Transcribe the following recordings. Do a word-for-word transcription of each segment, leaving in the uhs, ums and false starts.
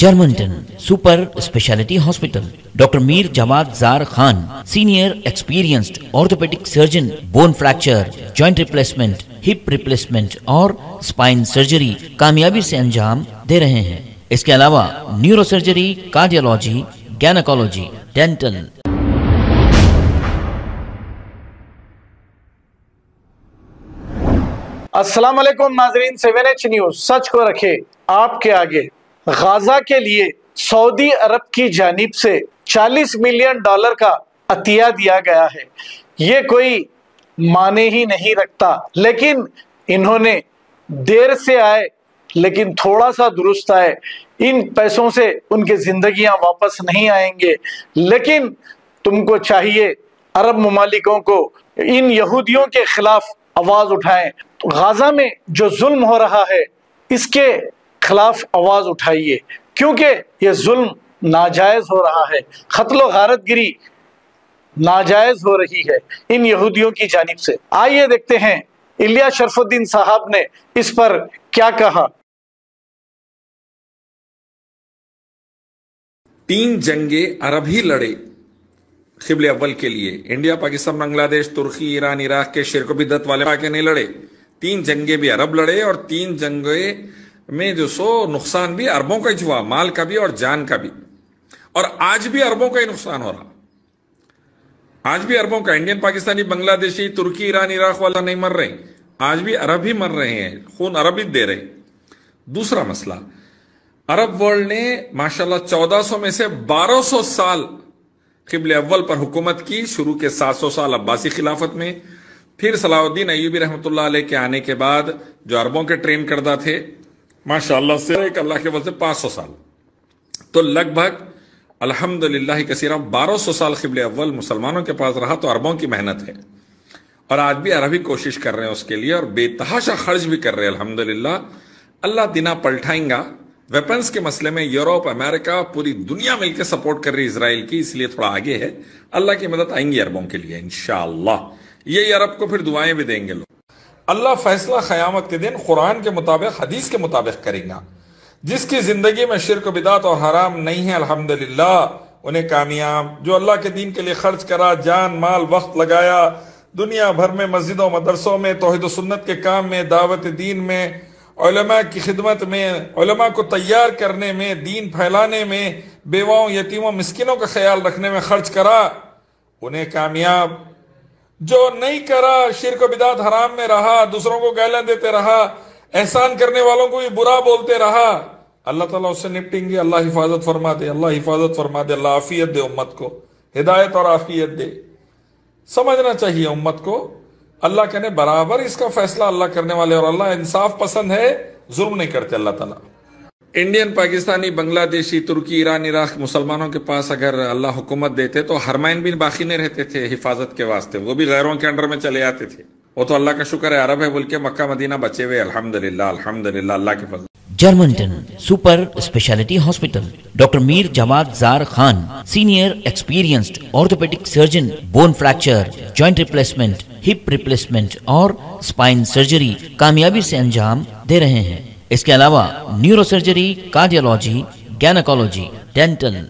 Germanton super speciality hospital. Doctor Mir Jawad Zar Khan, senior experienced orthopaedic surgeon, bone fracture, joint replacement, hip replacement और spine surgery कामयाबी से अंजाम दे रहे हैं। इसके अलावा neuro surgery, cardiology, gynaecology, dental. अस्सलाम वालेकुम नाजरीन, सेवन एच न्यूज सच को रखे आपके आगे। गाजा के लिए सऊदी अरब की जानिब से चालीस मिलियन डॉलर का अतिया दिया गया है। ये कोई माने ही नहीं रखता, लेकिन इन्होंने देर से आए लेकिन थोड़ा सा दुरुस्त आए। इन पैसों से उनकी जिंदगियां वापस नहीं आएंगे, लेकिन तुमको चाहिए अरब ममालिकों को इन यहूदियों के खिलाफ आवाज उठाएं। तो गाजा में जो जुल्म हो रहा है इसके खिलाफ आवाज उठाइए, क्योंकि यह जुल्म नाजायज हो रहा है। खत्लो गारतगिरी नाजायज हो रही है इन यहूदियों की जानिब से। आइए देखते हैं इलिया शरफुद्दीन साहब ने इस पर क्या कहा। तीन जंगे अरब ही लड़े खिबले अव्वल के लिए। इंडिया, पाकिस्तान, बांग्लादेश, तुर्की, ईरान, इराक के शिरक बिदअत वाले पाके नहीं लड़े। तीन जंगे भी अरब लड़े और तीन जंगे में जो सो नुकसान भी अरबों का ही हुआ, माल का भी और जान का भी। और आज भी अरबों का ही नुकसान हो रहा, आज भी अरबों का। इंडियन, पाकिस्तानी, बांग्लादेशी, तुर्की, ईरान, इराक वाला नहीं मर रहे, आज भी अरब ही मर रहे हैं, खून अरब ही दे रहे। दूसरा मसला, अरब वर्ल्ड ने माशाल्लाह चौदह सौ में से बारह सौ साल किबले अव्वल पर हुकूमत की। शुरू के सात सौ साल अब्बासी खिलाफत में, फिर सलाहुद्दीन अयूबी रहमतुल्लाह अलैह के आने के बाद जो अरबों के ट्रेन करदा थे माशाल्लाह से, एक अल्लाह के वजह से पाँच सौ साल, तो लगभग अल्हम्दुलिल्लाह कसीरा बारह सौ साल क़िबले अव्वल मुसलमानों के पास रहा। तो अरबों की मेहनत है और आज भी अरबी कोशिश कर रहे हैं उसके लिए और बेतहाशा खर्च भी कर रहे हैं। अल्हम्दुलिल्लाह अल्लाह दिना पलटाएंगा। वेपन्स के मसले में यूरोप, अमेरिका, पूरी दुनिया मिलकर सपोर्ट कर रही है इसराइल की, इसलिए थोड़ा आगे है। अल्लाह की मदद आएंगी अरबों के लिए इंशाअल्लाह। यही अरब को फिर दुआएं भी देंगे लोग। अल्लाह फैसला क़यामत के दिन कुरान के मुताबिक, हदीस के मुताबिक करेगा। जिसकी जिंदगी में शिरक, बिदात और हराम नहीं है अल्हम्दुलिल्लाह, उन्हें कामयाब। जो अल्लाह के दीन के लिए खर्च करा, जान, माल, वक्त लगाया, दुनिया भर में मस्जिदों, मदरसों में, तौहीद व सुन्नत के काम में, दावत दीन में, उलमा की खिदमत में, उलमा को तैयार करने में, दीन फैलाने में, बेवाओं, यतीमों, मिस्किनों का ख्याल रखने में खर्च करा, उन्हें कामयाब। जो नहीं करा, शिरक बिदात हराम में रहा, दूसरों को गालियां देते रहा, एहसान करने वालों को भी बुरा बोलते रहा, अल्लाह ताला उससे निपटेंगे। अल्लाह हिफाजत फरमा दे, अल्लाह हिफाजत फरमा दे, अल्लाह आफियत दे उम्मत को, हिदायत और आफियत दे। समझना चाहिए उम्मत को, अल्लाह कहने बराबर इसका फैसला अल्लाह करने वाले, और अल्लाह इंसाफ पसंद है, जुर्म नहीं करते अल्लाह ताला। इंडियन, पाकिस्तानी, बांग्लादेशी, तुर्की, ईरान, इराक मुसलमानों के पास अगर अल्लाह हुकूमत देते तो हरमाइन भी बाकी नहीं रहते थे हिफाजत के वास्ते, वो भी गैरों के अंडर में चले आते थे। वो तो अल्लाह का शुक्र है अरब है बोल के मक्का मदीना बचे हुए अल्हम्दुलिल्लाह, अल्हम्दुलिल्लाह अल्लाह के फजल। Germanton super speciality hospital. Doctor Mir Jawad Zar Khan, senior experienced orthopaedic surgeon, bone fracture, joint replacement, hip replacement और स्पाइन सर्जरी कामयाबी से अंजाम दे रहे हैं। इसके अलावा neuro surgery, cardiology, gynaecology, dental,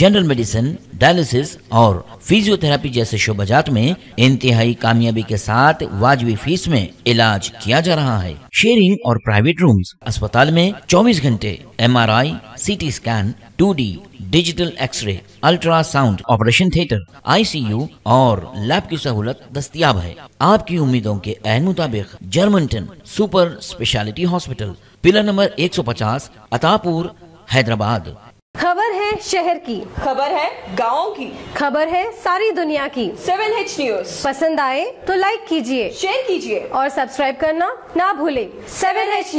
general medicine, dialysis और फिजियोथेरेपी जैसे शोबाजात में इंतहाई कामयाबी के साथ वाजबी फीस में इलाज किया जा रहा है। शेयरिंग और प्राइवेट रूम्स। अस्पताल में चौबीस घंटे M R I, C T scan, two D, digital x-ray, ultrasound, operation theatre, I C U और लैब की सहूलत दस्तियाब है। आपकी उम्मीदों के अहम मुताबिक Germanton super speciality hospital, pillar number एक सौ पचास, अतापुर, हैदराबाद। खबर है शहर की, खबर है गाँव की, खबर है सारी दुनिया की। सेवन एच न्यूज पसंद आए तो लाइक कीजिए, शेयर कीजिए और सब्सक्राइब करना ना भूले। Seven H news.